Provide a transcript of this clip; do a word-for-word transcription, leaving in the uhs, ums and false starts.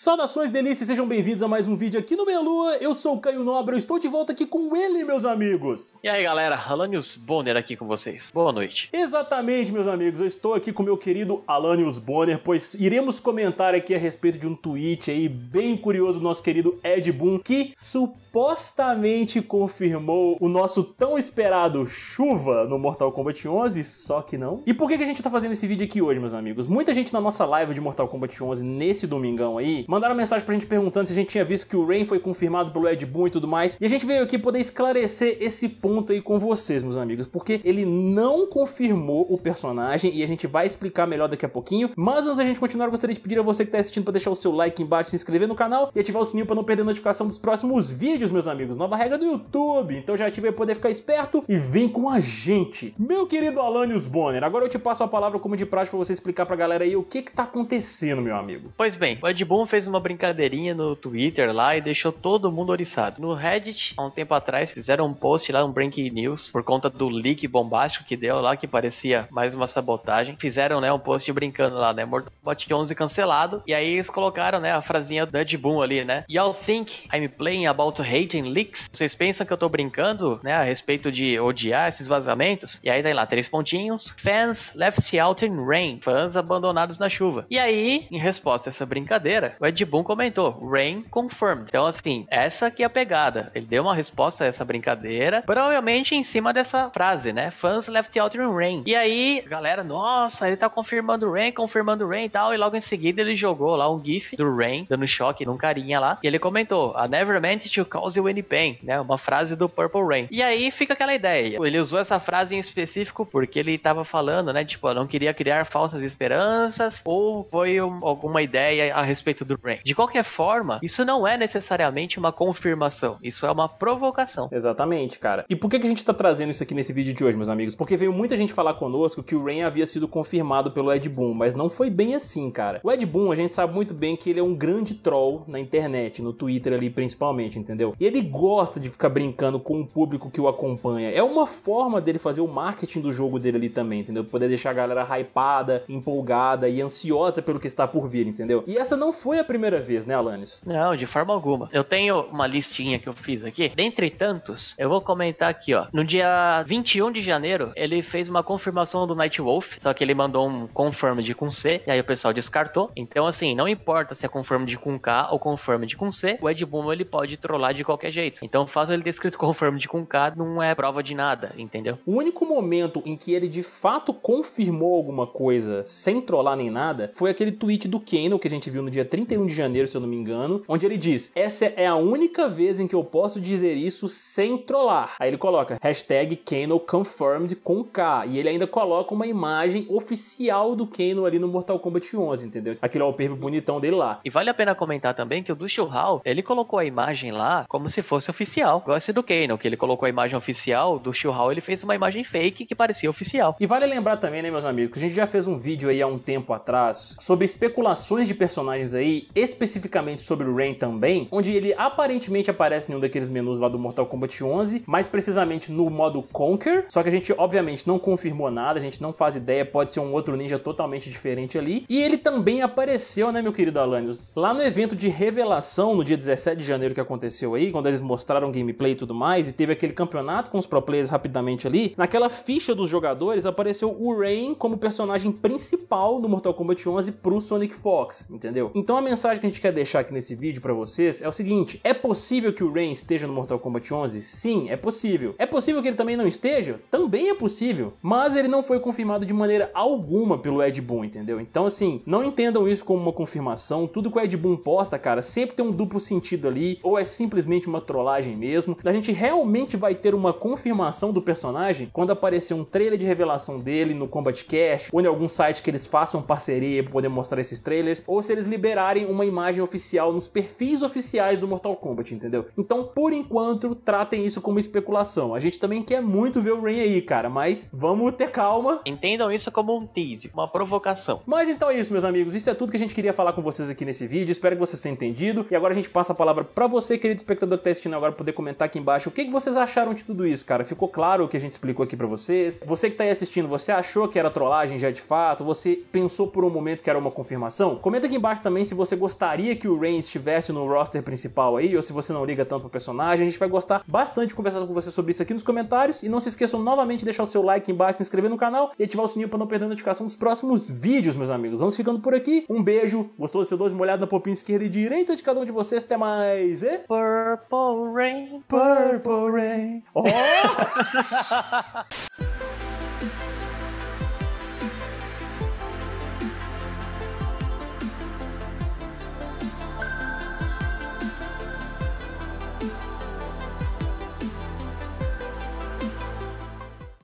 Saudações, delícias, sejam bem-vindos a mais um vídeo aqui no Meia-Lua. Eu sou o Caio Nobre, eu estou de volta aqui com ele, meus amigos. E aí, galera, Alanius Bonner aqui com vocês. Boa noite. Exatamente, meus amigos, eu estou aqui com o meu querido Alanius Bonner, pois iremos comentar aqui a respeito de um tweet aí bem curioso do nosso querido Ed Boon, que supostamente confirmou o nosso tão esperado chuva no Mortal Kombat onze, só que não. E por que a gente tá fazendo esse vídeo aqui hoje, meus amigos? Muita gente na nossa live de Mortal Kombat onze nesse domingão aí mandaram mensagem pra gente perguntando se a gente tinha visto que o Rain foi confirmado pelo Ed Boon e tudo mais. E a gente veio aqui poder esclarecer esse ponto aí com vocês, meus amigos, porque ele não confirmou o personagem e a gente vai explicar melhor daqui a pouquinho. Mas antes da gente continuar, eu gostaria de pedir a você que tá assistindo pra deixar o seu like embaixo, se inscrever no canal e ativar o sininho pra não perder a notificação dos próximos vídeos, meus amigos. Nova regra do YouTube. Então já ativei pra poder ficar esperto e vem com a gente. Meu querido Alanius Bonner, agora eu te passo a palavra como de prática pra você explicar pra galera aí o que que tá acontecendo, meu amigo. Pois bem, o Ed Boon fez uma brincadeirinha no Twitter lá e deixou todo mundo oriçado. No Reddit, há um tempo atrás, fizeram um post lá, um Breaking News, por conta do leak bombástico que deu lá, que parecia mais uma sabotagem. Fizeram, né, um post brincando lá, né, Mortal Kombat onze cancelado, e aí eles colocaram, né, a frasinha do Ed Boon ali, né, "Y'all think I'm playing about hating leaks?" Vocês pensam que eu tô brincando, né, a respeito de odiar esses vazamentos? E aí tem lá, três pontinhos, "Fans left out in rain", fãs abandonados na chuva. E aí, em resposta a essa brincadeira, o Ed Boon comentou, "Rain confirmed". Então, assim, essa que é a pegada. Ele deu uma resposta a essa brincadeira, provavelmente em cima dessa frase, né? "Fans left out in rain". E aí, a galera, nossa, ele tá confirmando Rain, confirmando Rain e tal. E logo em seguida ele jogou lá um gif do Rain, dando choque num carinha lá. E ele comentou, "I never meant to cause you any pain", né? Uma frase do Purple Rain. E aí fica aquela ideia. Ele usou essa frase em específico porque ele tava falando, né? Tipo, não queria criar falsas esperanças, ou foi um, alguma ideia a respeito do Rain. De qualquer forma, isso não é necessariamente uma confirmação, isso é uma provocação. Exatamente, cara. E por que a gente tá trazendo isso aqui nesse vídeo de hoje, meus amigos? Porque veio muita gente falar conosco que o Rain havia sido confirmado pelo Ed Boon, mas não foi bem assim, cara. O Ed Boon, a gente sabe muito bem que ele é um grande troll na internet, no Twitter ali principalmente, entendeu? E ele gosta de ficar brincando com o público que o acompanha. É uma forma dele fazer o marketing do jogo dele ali também, entendeu? Poder deixar a galera hypada, empolgada e ansiosa pelo que está por vir, entendeu? E essa não foi a primeira vez, né, Alanius? Não, de forma alguma. Eu tenho uma listinha que eu fiz aqui. Dentre tantos, eu vou comentar aqui, ó. No dia vinte e um de janeiro, ele fez uma confirmação do Nightwolf, só que ele mandou um confirmed com C, e aí o pessoal descartou. Então, assim, não importa se é confirmed com K ou confirmed com C, o Ed Boon, ele pode trollar de qualquer jeito. Então, o fato de ele ter escrito confirmed com K não é prova de nada, entendeu? O único momento em que ele, de fato, confirmou alguma coisa sem trollar nem nada, foi aquele tweet do Kano, que a gente viu no dia trinta e um de janeiro, se eu não me engano, onde ele diz, "Essa é a única vez em que eu posso dizer isso sem trollar". Aí ele coloca, hashtag KanoConfirmed com K, e ele ainda coloca uma imagem oficial do Kano ali no Mortal Kombat onze, entendeu? Aquele alperbe bonitão dele lá. E vale a pena comentar também que o do Churral, ele colocou a imagem lá como se fosse oficial, igual esse do Kano, que ele colocou a imagem oficial, do Churral ele fez uma imagem fake que parecia oficial. E vale lembrar também, né, meus amigos, que a gente já fez um vídeo aí há um tempo atrás sobre especulações de personagens aí, especificamente sobre o Rain também, onde ele aparentemente aparece em um daqueles menus lá do Mortal Kombat onze, mais precisamente no modo Konquer, só que a gente obviamente não confirmou nada, a gente não faz ideia, pode ser um outro ninja totalmente diferente ali. E ele também apareceu, né, meu querido Alanius, lá no evento de revelação no dia dezessete de janeiro que aconteceu aí, quando eles mostraram gameplay e tudo mais, e teve aquele campeonato com os pro players rapidamente ali, naquela ficha dos jogadores apareceu o Rain como personagem principal do Mortal Kombat onze pro Sonic Fox, entendeu? Então a mensagem que a gente quer deixar aqui nesse vídeo pra vocês é o seguinte, é possível que o Rain esteja no Mortal Kombat onze? Sim, é possível. É possível que ele também não esteja? Também é possível. Mas ele não foi confirmado de maneira alguma pelo Ed Boon, entendeu? Então assim, não entendam isso como uma confirmação, tudo que o Ed Boon posta, cara, sempre tem um duplo sentido ali, ou é simplesmente uma trollagem mesmo. A gente realmente vai ter uma confirmação do personagem quando aparecer um trailer de revelação dele no KombatCast, ou em algum site que eles façam parceria pra poder mostrar esses trailers, ou se eles liberarem uma imagem oficial nos perfis oficiais do Mortal Kombat, entendeu? Então, por enquanto, tratem isso como especulação. A gente também quer muito ver o Rain aí, cara, mas vamos ter calma. Entendam isso como um tease, uma provocação. Mas então é isso, meus amigos. Isso é tudo que a gente queria falar com vocês aqui nesse vídeo. Espero que vocês tenham entendido. E agora a gente passa a palavra pra você, querido espectador que tá assistindo agora, poder comentar aqui embaixo o que que vocês acharam de tudo isso, cara. Ficou claro o que a gente explicou aqui pra vocês? Você que tá aí assistindo, você achou que era trollagem já de fato? Você pensou por um momento que era uma confirmação? Comenta aqui embaixo também se você você gostaria que o Rain estivesse no roster principal aí, ou se você não liga tanto pro personagem. A gente vai gostar bastante de conversar com você sobre isso aqui nos comentários. E não se esqueçam novamente de deixar o seu like embaixo, se inscrever no canal e ativar o sininho para não perder a notificação dos próximos vídeos, meus amigos. Vamos ficando por aqui. Um beijo, gostou do seu doce molhado na popinha esquerda e direita de cada um de vocês. Até mais, e... Purple Rain, Purple Rain. Oh!